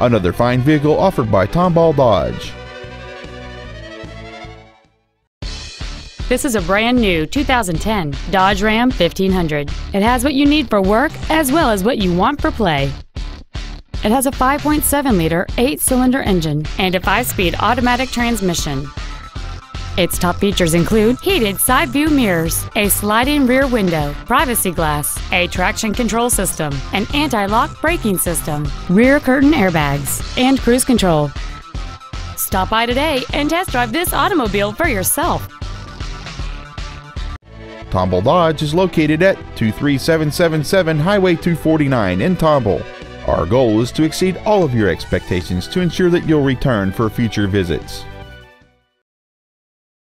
Another fine vehicle offered by Tomball Dodge. This is a brand new 2010 Dodge Ram 1500. It has what you need for work as well as what you want for play. It has a 5.7-liter 8-cylinder engine and a 5-speed automatic transmission. Its top features include heated side view mirrors, a sliding rear window, privacy glass, a traction control system, an anti-lock braking system, rear curtain airbags, and cruise control. Stop by today and test drive this automobile for yourself. Tomball Dodge is located at 23777 Highway 249 in Tomball. Our goal is to exceed all of your expectations to ensure that you'll return for future visits.